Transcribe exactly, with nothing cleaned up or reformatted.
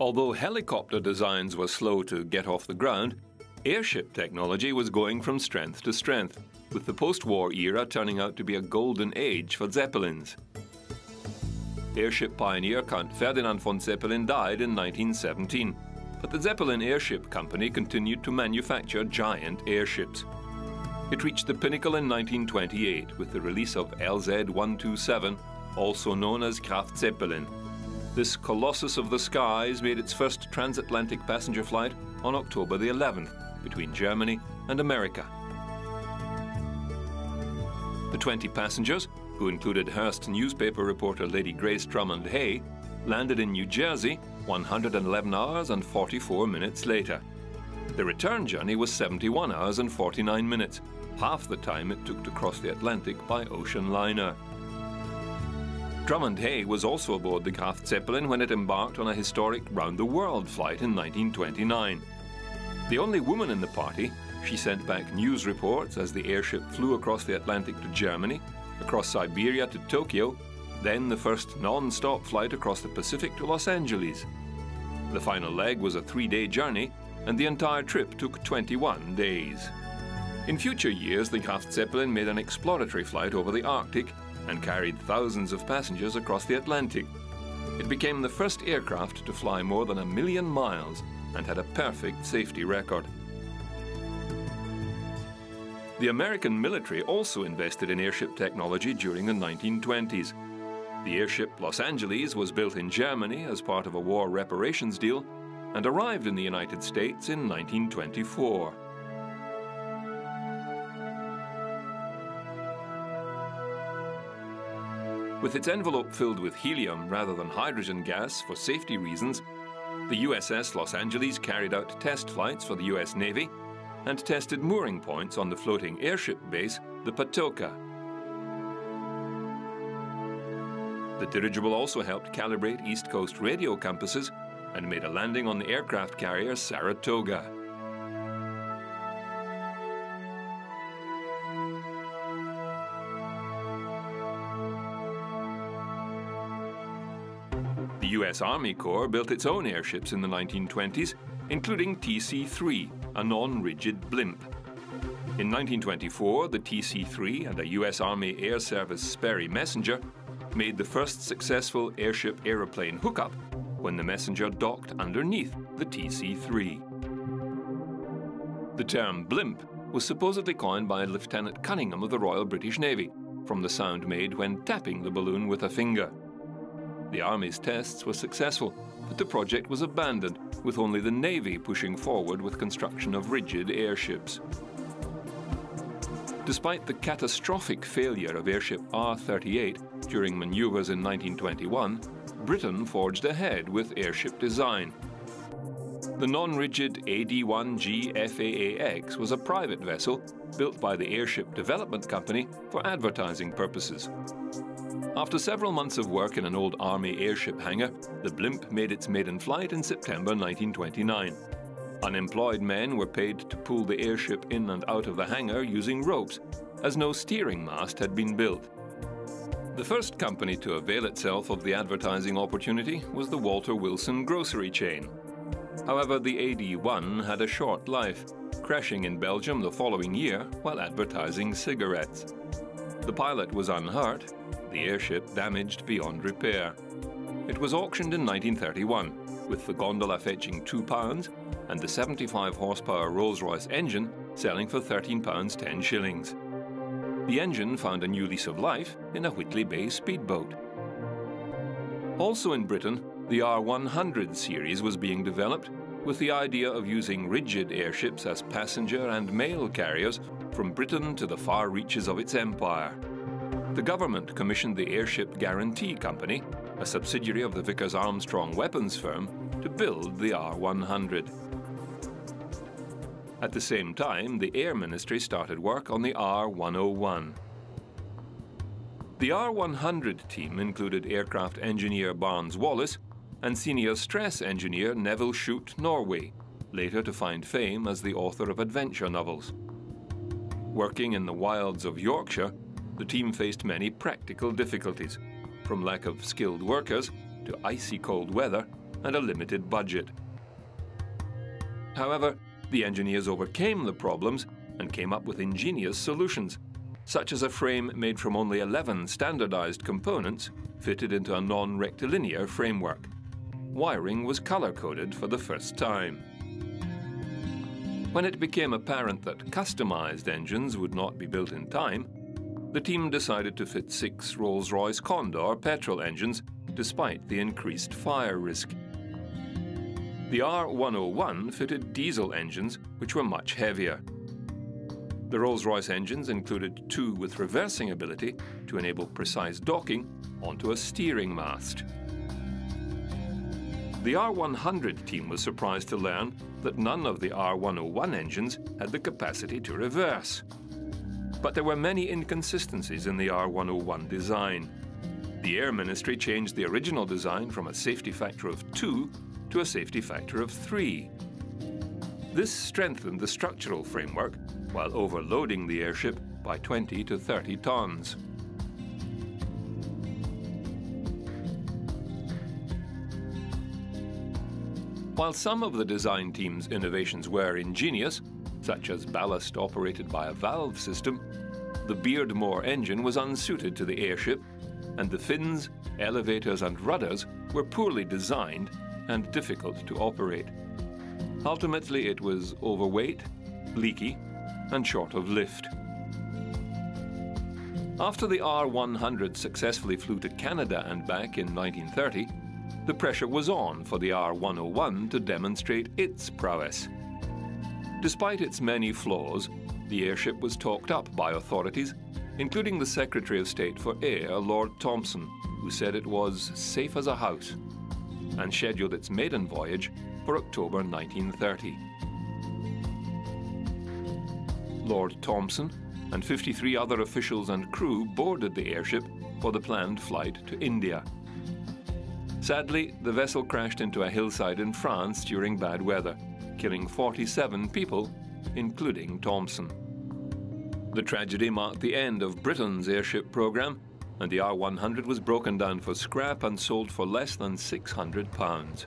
Although helicopter designs were slow to get off the ground, airship technology was going from strength to strength, with the post-war era turning out to be a golden age for Zeppelins. Airship pioneer Count Ferdinand von Zeppelin died in nineteen seventeen, but the Zeppelin Airship Company continued to manufacture giant airships. It reached the pinnacle in nineteen twenty-eight with the release of L Z one twenty-seven, also known as Graf Zeppelin. This colossus of the skies made its first transatlantic passenger flight on October the eleventh between Germany and America. The twenty passengers, who included Hearst newspaper reporter Lady Grace Drummond Hay, landed in New Jersey one hundred eleven hours and forty-four minutes later. The return journey was seventy-one hours and forty-nine minutes, half the time it took to cross the Atlantic by ocean liner. Drummond Hay was also aboard the Graf Zeppelin when it embarked on a historic round-the-world flight in nineteen twenty-nine. The only woman in the party, she sent back news reports as the airship flew across the Atlantic to Germany, across Siberia to Tokyo, then the first non-stop flight across the Pacific to Los Angeles. The final leg was a three-day journey, and the entire trip took twenty-one days. In future years, the Graf Zeppelin made an exploratory flight over the Arctic and carried thousands of passengers across the Atlantic. It became the first aircraft to fly more than a million miles and had a perfect safety record. The American military also invested in airship technology during the nineteen twenties. The airship Los Angeles was built in Germany as part of a war reparations deal and arrived in the United States in nineteen twenty-four. With its envelope filled with helium rather than hydrogen gas for safety reasons, the U S S Los Angeles carried out test flights for the U S Navy and tested mooring points on the floating airship base, the Patoka. The dirigible also helped calibrate East Coast radio compasses and made a landing on the aircraft carrier Saratoga. The U S Army Corps built its own airships in the nineteen twenties, including T C three, a non-rigid blimp. In nineteen twenty-four, the T C three and a U S Army Air Service Sperry Messenger made the first successful airship-aeroplane hookup when the Messenger docked underneath the T C three. The term blimp was supposedly coined by Lieutenant Cunningham of the Royal British Navy, from the sound made when tapping the balloon with a finger. The Army's tests were successful, but the project was abandoned, with only the Navy pushing forward with construction of rigid airships. Despite the catastrophic failure of airship R thirty-eight during maneuvers in nineteen twenty-one, Britain forged ahead with airship design. The non-rigid A D one G F A A X was a private vessel built by the Airship Development Company for advertising purposes. After several months of work in an old Army airship hangar, the blimp made its maiden flight in September nineteen twenty-nine. Unemployed men were paid to pull the airship in and out of the hangar using ropes, as no steering mast had been built. The first company to avail itself of the advertising opportunity was the Walter Wilson grocery chain. However, the A D one had a short life, crashing in Belgium the following year while advertising cigarettes. The pilot was unhurt, the airship damaged beyond repair. It was auctioned in nineteen thirty-one, with the gondola fetching two pounds and the seventy-five horsepower Rolls-Royce engine selling for thirteen pounds ten shillings. The engine found a new lease of life in a Whitley Bay speedboat. Also in Britain, the R one hundred series was being developed with the idea of using rigid airships as passenger and mail carriers from Britain to the far reaches of its empire. The government commissioned the Airship Guarantee Company, a subsidiary of the Vickers Armstrong weapons firm, to build the R one hundred. At the same time, the Air Ministry started work on the R one oh one. The R one hundred team included aircraft engineer Barnes Wallace and senior stress engineer Neville Shute Norway, later to find fame as the author of adventure novels. Working in the wilds of Yorkshire, the team faced many practical difficulties, from lack of skilled workers to icy cold weather and a limited budget. However, the engineers overcame the problems and came up with ingenious solutions, such as a frame made from only eleven standardized components fitted into a non-rectilinear framework. Wiring was color-coded for the first time. When it became apparent that customized engines would not be built in time, the team decided to fit six Rolls-Royce Condor petrol engines, despite the increased fire risk. The R one oh one fitted diesel engines, which were much heavier. The Rolls-Royce engines included two with reversing ability to enable precise docking onto a steering mast. The R one hundred team was surprised to learn that none of the R one oh one engines had the capacity to reverse. But there were many inconsistencies in the R one oh one design. The Air Ministry changed the original design from a safety factor of two to a safety factor of three. This strengthened the structural framework while overloading the airship by twenty to thirty tons. While some of the design team's innovations were ingenious, such as ballast operated by a valve system, the Beardmore engine was unsuited to the airship, and the fins, elevators and rudders were poorly designed and difficult to operate. Ultimately, it was overweight, leaky, and short of lift. After the R one hundred successfully flew to Canada and back in nineteen thirty, the pressure was on for the R one oh one to demonstrate its prowess. Despite its many flaws, the airship was talked up by authorities, including the Secretary of State for Air, Lord Thomson, who said it was safe as a house, and scheduled its maiden voyage for October nineteen thirty. Lord Thomson and fifty-three other officials and crew boarded the airship for the planned flight to India. Sadly, the vessel crashed into a hillside in France during bad weather, killing forty-seven people, including Thomson. The tragedy marked the end of Britain's airship program, and the R one hundred was broken down for scrap and sold for less than six hundred pounds.